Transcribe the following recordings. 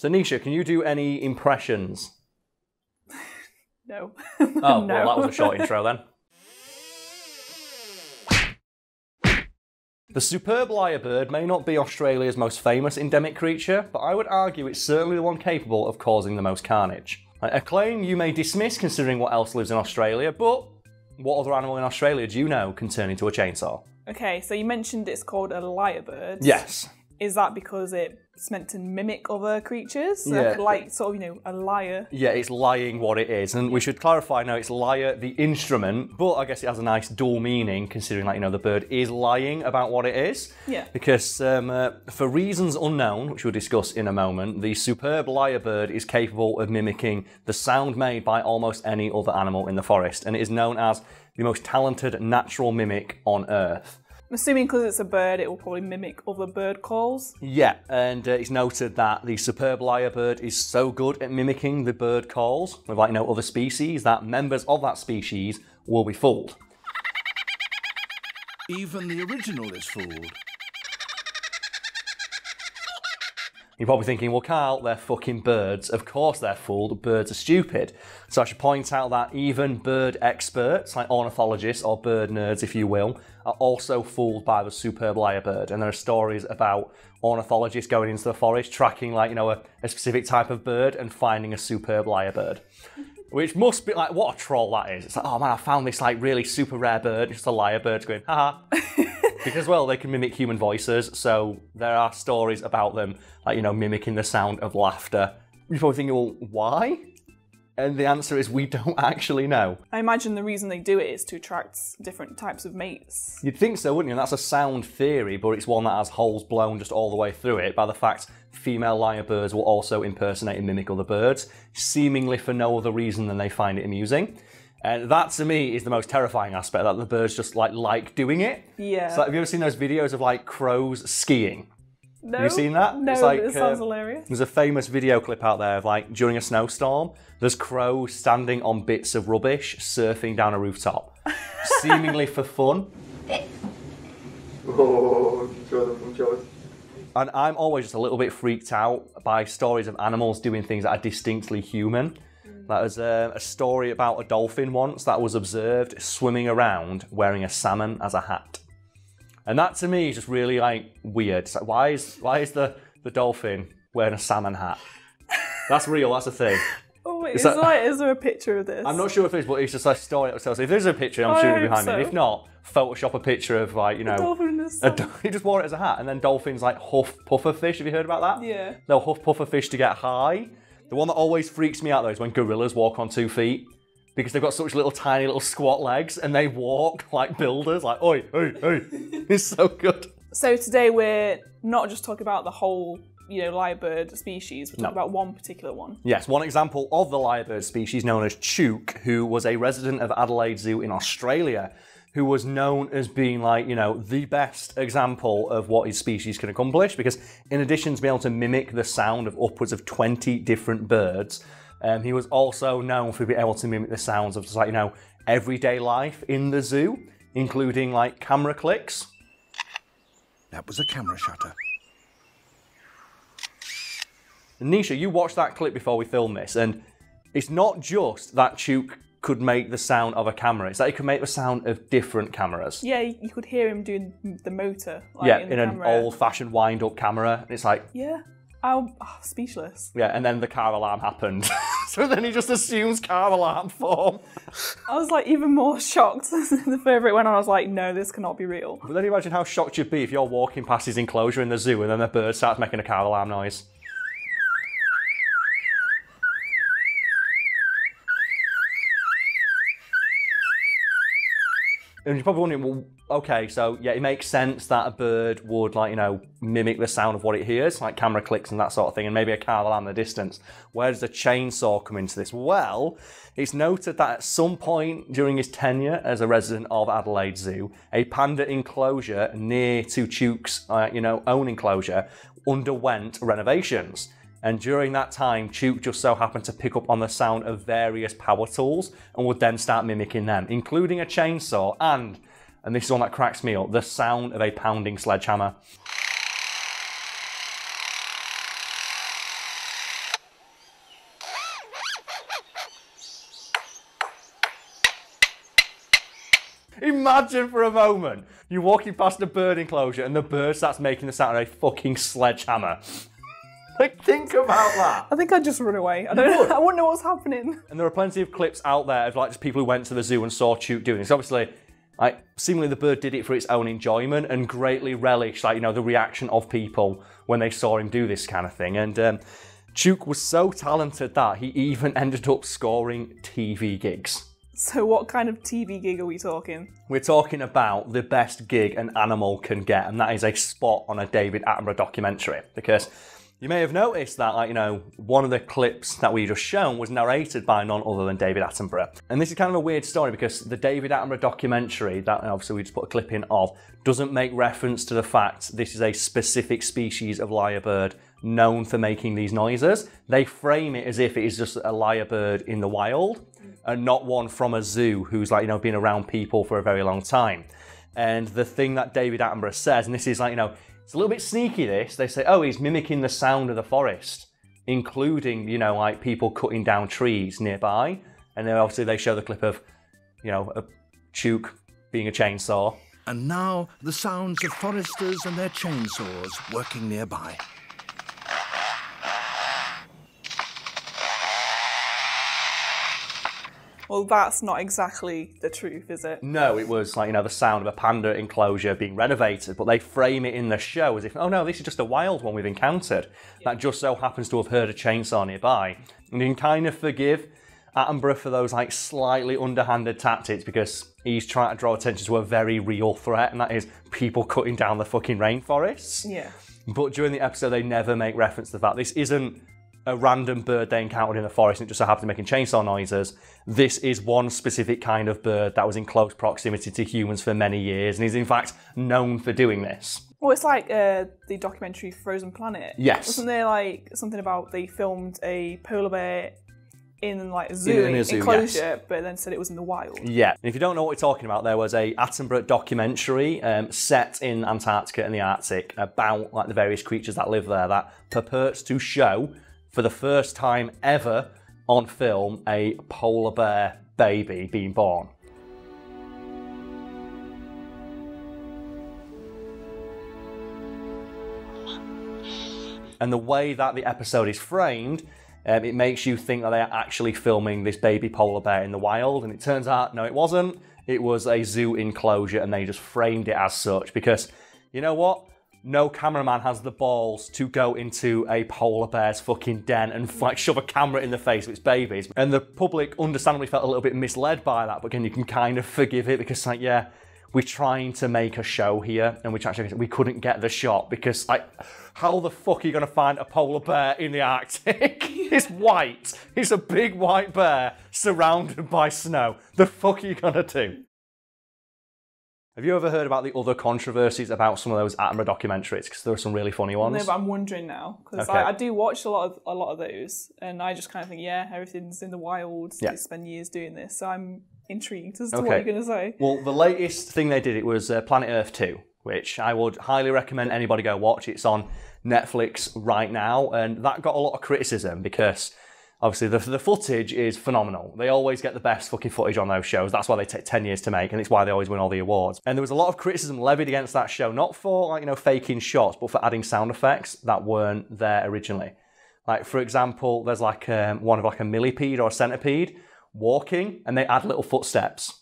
So Nisha, can you do any impressions? No. Oh, no. Well, that was a short intro then. The superb lyrebird may not be Australia's most famous endemic creature, but I would argue it's certainly the one capable of causing the most carnage. A claim you may dismiss considering what else lives in Australia, but what other animal in Australia do you know can turn into a chainsaw? Okay, so you mentioned it's called a lyrebird. Yes. Is that because it's meant to mimic other creatures? So yeah. Like, sort of, you know, a lyre. Yeah, it's lying what it is. And we should clarify, no, it's lyre the instrument, but I guess it has a nice dual meaning considering, like, you know, the bird is lying about what it is. Yeah. Because for reasons unknown, which we'll discuss in a moment, the superb lyrebird is capable of mimicking the sound made by almost any other animal in the forest, and it is known as the most talented natural mimic on Earth. I'm assuming because it's a bird, it will probably mimic other bird calls. Yeah, and it's noted that the superb lyrebird is so good at mimicking the bird calls with, like, no other species, that members of that species will be fooled. Even the original is fooled. You're probably thinking, well, Carl, they're fucking birds. Of course they're fooled. Birds are stupid. So I should point out that even bird experts, like ornithologists or bird nerds, if you will, are also fooled by the superb lyrebird. And there are stories about ornithologists going into the forest, tracking, like, you know, a specific type of bird and finding a superb lyrebird. Which must be, like, what a troll that is. It's like, oh, man, I found this, like, really super rare bird. It's just a lyrebird going, haha. Because, well, they can mimic human voices, so there are stories about them, like, you know, mimicking the sound of laughter. You're probably thinking, well, why? And the answer is we don't actually know. I imagine the reason they do it is to attract different types of mates. You'd think so, wouldn't you? And that's a sound theory, but it's one that has holes blown just all the way through it by the fact female lyrebirds will also impersonate and mimic other birds, seemingly for no other reason than they find it amusing. And that, to me, is the most terrifying aspect, that the birds just like doing it. Yeah. So, like, have you ever seen those videos of, like, crows skiing? No. Have you seen that? No, it's like, it sounds hilarious. There's a famous video clip out there of, like, during a snowstorm, there's crows standing on bits of rubbish, surfing down a rooftop, seemingly for fun. And I'm always just a little bit freaked out by stories of animals doing things that are distinctly human. That was a story about a dolphin once that was observed swimming around wearing a salmon as a hat. And that, to me, is just really, like, weird. It's like, why is the dolphin wearing a salmon hat? That's real, that's a thing. Oh, wait, is there a picture of this? I'm not sure if there is, but it's just a story. So if there's a picture, I'm shooting it behind me. If not, Photoshop a picture of, like, you know, a dolphin is he just wore it as a hat. And then dolphins, like, huff pufferfish. Have you heard about that? Yeah. They'll huff pufferfish to get high. The one that always freaks me out, though, is when gorillas walk on 2 feet because they've got such little tiny little squat legs and they walk like builders, like, oi, oi, oi. It's so good. So today we're not just talking about the whole, you know, lyrebird species, we're talking about one particular one. Yes, one example of the lyrebird species known as Chook, who was a resident of Adelaide Zoo in Australia, who was known as being, like, you know, the best example of what his species can accomplish, because in addition to being able to mimic the sound of upwards of 20 different birds, he was also known for being able to mimic the sounds of, just, like, you know, everyday life in the zoo, including, like, camera clicks. That was a camera shutter. And Nisha, you watched that clip before we filmed this, and it's not just that Chook could make the sound of a camera. It's that he could make the sound of different cameras. Yeah, you could hear him doing the motor. Like, yeah, in an old-fashioned wind-up camera. And it's like... Yeah. Oh, speechless. Yeah, and then the car alarm happened. So then he just assumes car alarm form. I was, like, even more shocked the further it went on. I was like, no, this cannot be real. But then imagine how shocked you'd be if you're walking past his enclosure in the zoo and then the bird starts making a car alarm noise. And you're probably wondering, well, okay, so yeah, it makes sense that a bird would, like, you know, mimic the sound of what it hears, like camera clicks and that sort of thing, and maybe a car alarm in the distance. Where does the chainsaw come into this? Well, it's noted that at some point during his tenure as a resident of Adelaide Zoo, a panda enclosure near to Chook's, you know, own enclosure underwent renovations. And during that time, Chook just so happened to pick up on the sound of various power tools and would then start mimicking them, including a chainsaw and this is one that cracks me up, the sound of a pounding sledgehammer. Imagine for a moment, you're walking past a bird enclosure and the bird starts making the sound of a fucking sledgehammer. Like, think about that. I think I'd just run away. I wouldn't know what's happening. And there are plenty of clips out there of like just people who went to the zoo and saw Chook doing this. Obviously, like, seemingly the bird did it for its own enjoyment and greatly relished, like, you know, the reaction of people when they saw him do this kind of thing. And Chook was so talented that he even ended up scoring TV gigs. So what kind of TV gig are we talking? We're talking about the best gig an animal can get, and that is a spot on a David Attenborough documentary. Because you may have noticed that, like, you know, one of the clips that we just shown was narrated by none other than David Attenborough. And this is kind of a weird story because the David Attenborough documentary that obviously we just put a clip in of doesn't make reference to the fact this is a specific species of lyrebird known for making these noises. They frame it as if it is just a lyrebird in the wild and not one from a zoo who's, like, you know, been around people for a very long time. And the thing that David Attenborough says, and this is, like, you know, it's a little bit sneaky, this. They say, oh, he's mimicking the sound of the forest, including, you know, like people cutting down trees nearby. And then obviously they show the clip of, you know, a Chook being a chainsaw. And now the sounds of foresters and their chainsaws working nearby. Well, that's not exactly the truth, is it? No, it was, like, you know, the sound of a panda enclosure being renovated, but they frame it in the show as if, oh no, this is just a wild one we've encountered that just so happens to have heard a chainsaw nearby. And you can kind of forgive Attenborough for those, like, slightly underhanded tactics because he's trying to draw attention to a very real threat, and that is people cutting down the fucking rainforests. Yeah. But during the episode, they never make reference to that. This isn't a random bird they encountered in the forest and it just so happened to making chainsaw noises. This is one specific kind of bird that was in close proximity to humans for many years and is in fact known for doing this. Well, it's like the documentary Frozen Planet. Yes. Wasn't there like something about they filmed a polar bear in like a zoo enclosure, yes, but then said it was in the wild? Yeah. And if you don't know what we're talking about, there was a Attenborough documentary set in Antarctica and the Arctic about like the various creatures that live there that purports to show, for the first time ever on film, a polar bear baby being born. And the way that the episode is framed, it makes you think that they are actually filming this baby polar bear in the wild, and it turns out, no, it wasn't. It was a zoo enclosure, and they just framed it as such because, you know what? No cameraman has the balls to go into a polar bear's fucking den and like shove a camera in the face of its babies. And the public understandably felt a little bit misled by that, but again, you can kind of forgive it because, like, yeah, we're trying to make a show here and we couldn't get the shot because, like, how the fuck are you going to find a polar bear in the Arctic? It's white. It's a big white bear surrounded by snow. The fuck are you going to do? Have you ever heard about the other controversies about some of those Attenborough documentaries? Because there are some really funny ones. No, but I'm wondering now because I do watch a lot of those, and I just kind of think, yeah, everything's in the wild. Yeah. They spend years doing this, so I'm intrigued as to what you're going to say. Well, the latest thing they did it was Planet Earth II, which I would highly recommend anybody go watch. It's on Netflix right now, and that got a lot of criticism because obviously the footage is phenomenal. They always get the best fucking footage on those shows. That's why they take 10 years to make, and it's why they always win all the awards. And there was a lot of criticism levied against that show, not for, like, you know, faking shots, but for adding sound effects that weren't there originally. Like, for example, there's like one of like a millipede or a centipede walking, and they add little footsteps.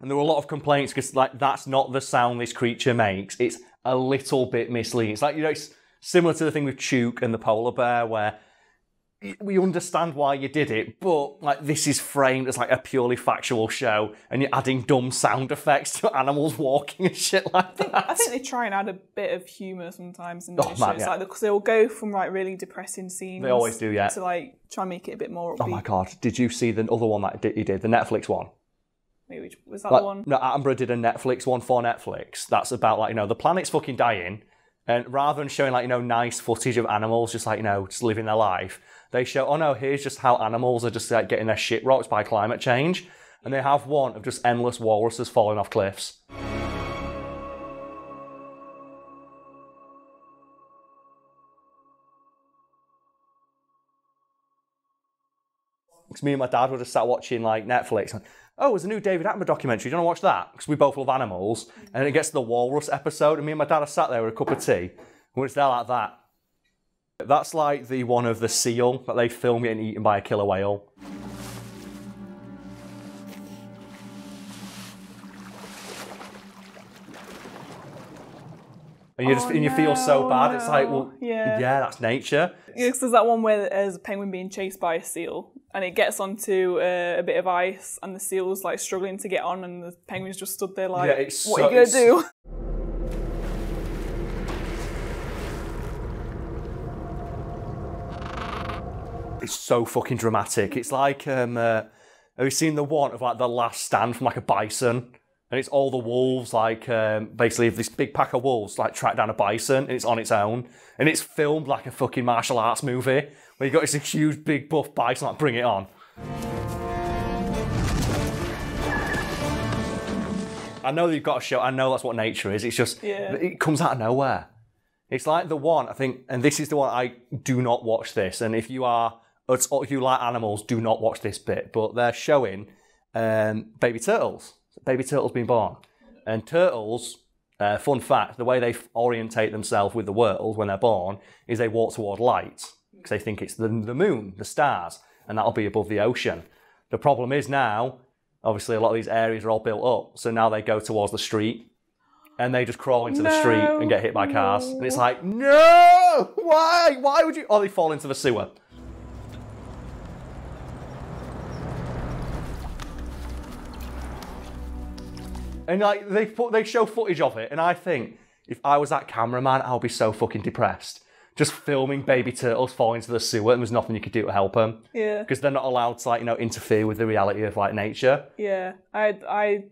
And there were a lot of complaints because, like, that's not the sound this creature makes. It's a little bit misleading. It's like, you know, it's similar to the thing with Chook and the polar bear where we understand why you did it, but like this is framed as like a purely factual show and you're adding dumb sound effects to animals walking and shit like that. I think they try and add a bit of humour sometimes in those shows. Yeah. Because they'll go from like really depressing scenes. They always do, yeah. To like try and make it a bit more upbeat. Oh my God, did you see the other one that he did, the Netflix one? Wait, was that like, the one? No, Attenborough did a Netflix one for Netflix. That's about like, you know, the planet's fucking dying. And rather than showing, like, you know, nice footage of animals just, like, you know, just living their life, they show, oh, no, here's just how animals are just, like, getting their shit rocked by climate change. And they have one of just endless walruses falling off cliffs. Because me and my dad were just sat watching, like, Netflix. oh, there's a new David Attenborough documentary, do you want to watch that? Because we both love animals. And then it gets to the walrus episode, and me and my dad are sat there with a cup of tea. We're just there like that. That's like the one of the seal that they film getting eaten by a killer whale. And you just and you feel so bad. It's like, well, yeah, that's nature. Yeah, because there's that one where there's a penguin being chased by a seal, and it gets onto a bit of ice, and the seal's like struggling to get on, and the penguin's just stood there like, what are you gonna do? It's so fucking dramatic. It's like, have you seen the one of like The Last Stand from like a bison? And it's all the wolves, like, basically this big pack of wolves, like, track down a bison, and it's on its own. And it's filmed like a fucking martial arts movie, where you've got this huge, big, buff bison, like, bring it on. I know that you've got to show, I know that's what nature is, it's just, it comes out of nowhere. It's like the one, I think, and this is the one, I do not watch this, and if you are, or if you like animals, do not watch this bit, but they're showing baby turtles. Baby turtles being born. And turtles, fun fact, the way they orientate themselves with the world when they're born is they walk toward light, because they think it's the moon, the stars, and that'll be above the ocean. The problem is now, obviously a lot of these areas are all built up, so now they go towards the street, and they just crawl into the street and get hit by cars. And it's like, no! Why? Why would you? Or they fall into the sewer. And like they show footage of it, and I think if I was that cameraman, I'd be so fucking depressed. Just filming baby turtles falling into the sewer, and there's nothing you could do to help them. Yeah. Because they're not allowed to, like, you know, interfere with the reality of like nature. Yeah, I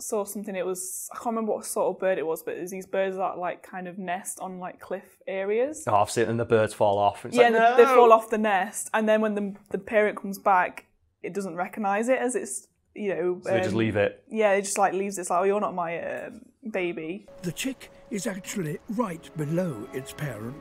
saw something. It was, I can't remember what sort of bird it was, but there's these birds that like kind of nest on like cliff areas. Oh, I've seen it, and the birds fall off. It's like, no! They fall off the nest, and then when the parent comes back, it doesn't recognise it as it's. You know, so they just leave it. Yeah, it just like leaves it. It's like, oh, you're not my baby. The chick is actually right below its parent,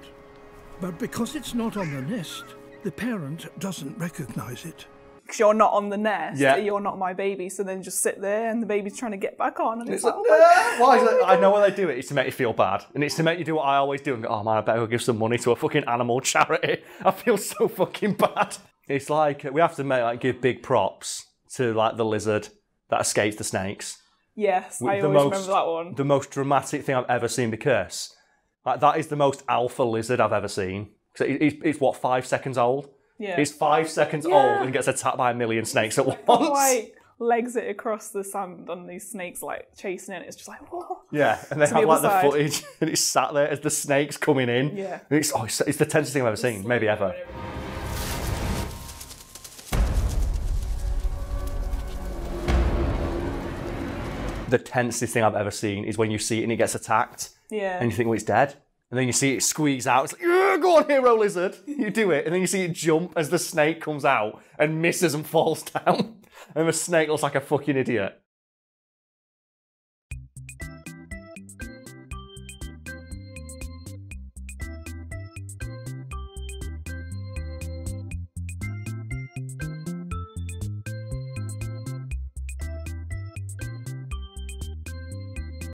but because it's not on the nest, the parent doesn't recognise it. Because you're not on the nest, you're not my baby. So then just sit there, and the baby's trying to get back on, and it's like, oh my God. I know why they do it. It's to make you feel bad, and it's to make you do what I always do and go, oh man, I better give some money to a fucking animal charity. I feel so fucking bad. It's like we have to give big props to like the lizard that escapes the snakes. Yes, I always remember that one. The most dramatic thing I've ever seen, because like that is the most alpha lizard I've ever seen. So it's what, 5 seconds old? Yeah. It's 5 seconds old and gets attacked by a million snakes at once. Like legs it across the sand and these snakes like chasing it. It's just like, whoa. Yeah, and they have like the footage and it's sat there as the snake's coming in. Yeah. And it's the tensest thing I've ever seen, maybe ever. The tensest thing I've ever seen is when you see it and it gets attacked. Yeah. And you think, well, it's dead. And then you see it squeeze out. It's like, go on, hero lizard. You do it. And then you see it jump as the snake comes out and misses and falls down. And the snake looks like a fucking idiot.